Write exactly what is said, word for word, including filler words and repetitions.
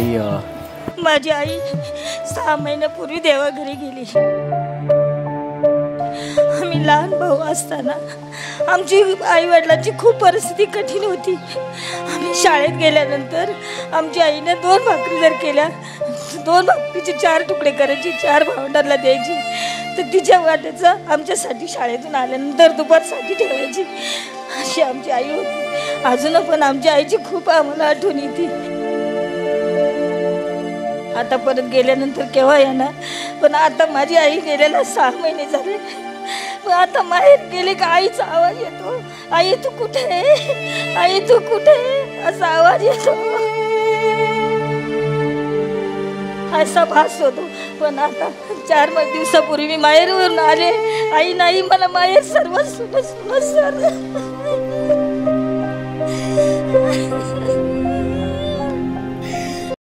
आई? माझी आई सहा महिन्यापूर्वी देवाघरी गेली. आम्ही लहान भाऊ असताना आमची आई वडिलांची खूप परिस्थिती कठीण होती. आम्ही शाळेत गेल्यानंतर आमची आईने दोन भाकरी जर केल्या, दोन भाकरीचे चार तुकडे करायचे, चार भावंडांना द्यायची. तर तिच्या वाट्याचं आमच्यासाठी शाळेतून आल्यानंतर दुपारसाठी ठेवायची. अशी आमची आई होती. अजून पण आमच्या आईची खूप आम्हाला आठवण येते. आता परत गेल्यानंतर केव्हा येणार? पण आता माझी आई गेल्याला सहा महिने झाले. पण आता माहेर गेले का आईचा आवाज येतो, आई तू कुठे आहे, आई तू कुठे आहे असा आवाज येतो, असा भास होतो. पण आता चार पाच दिवसापूर्वी मी माहेरवरून आले. आई नाही, मला माहेर सर्व सुन सर